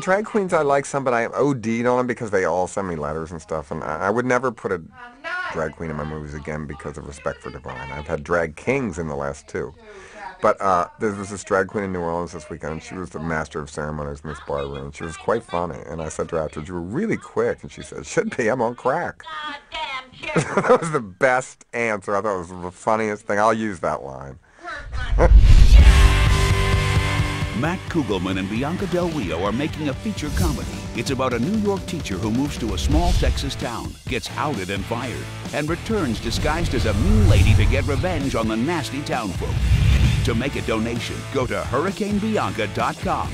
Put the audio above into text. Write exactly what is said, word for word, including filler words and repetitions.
Drag queens I like some, but I OD'd on them because they all send me letters and stuff, and I, I would never put a drag queen in my movies again because of respect for Divine. I've had drag kings in the last two. But uh, there was this drag queen in New Orleans this weekend, and she was the master of ceremonies in this bar room. She was quite funny, and I said to her afterwards, you were really quick, and she said, should be, I'm on crack. That was the best answer. I thought it was the funniest thing. I'll use that line. Matt Kugelman and Bianca Del Rio are making a feature comedy. It's about a New York teacher who moves to a small Texas town, gets outed and fired, and returns disguised as a mean lady to get revenge on the nasty town folk. To make a donation, go to Hurricane Bianca dot com.